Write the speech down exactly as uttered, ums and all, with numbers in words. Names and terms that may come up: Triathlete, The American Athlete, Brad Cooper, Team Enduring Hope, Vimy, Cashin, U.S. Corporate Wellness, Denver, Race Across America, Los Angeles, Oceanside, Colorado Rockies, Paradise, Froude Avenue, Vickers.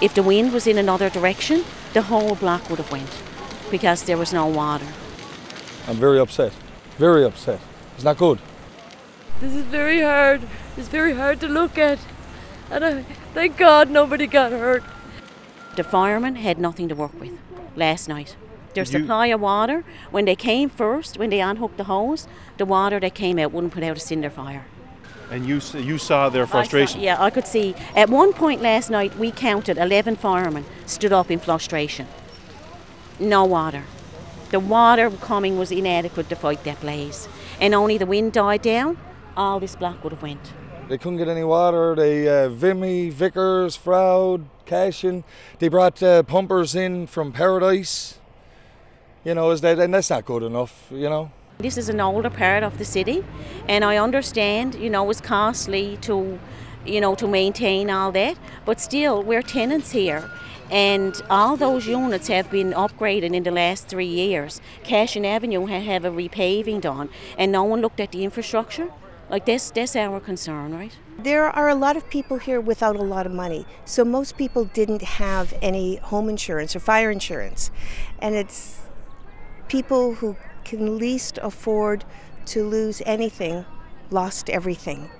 If the wind was in another direction, the whole block would have went because there was no water. I'm very upset, very upset. It's not good. This is very hard. It's very hard to look at. And I, thank God nobody got hurt. The firemen had nothing to work with last night. Their Did supply you? of water, when they came first, when they unhooked the hose, the water that came out wouldn't put out a cinder fire. And you you saw their frustration? I saw, yeah, I could see. At one point last night, we counted eleven firemen stood up in frustration. No water. The water coming was inadequate to fight that blaze. And only the wind died down, all this block would have went. They couldn't get any water. They uh, Vimy, Vickers, Fraud, Cashin. They brought uh, pumpers in from Paradise. You know, is that, and that's not good enough, you know. This is an older part of the city, and I understand, you know, it's costly to, you know, to maintain all that, but still we're tenants here, and all those units have been upgraded in the last three years. Cashin Avenue have a repaving done, and no one looked at the infrastructure. Like, that's, that's our concern, right? There are a lot of people here without a lot of money, so most people didn't have any home insurance or fire insurance, and it's people who can least afford to lose anything lost everything.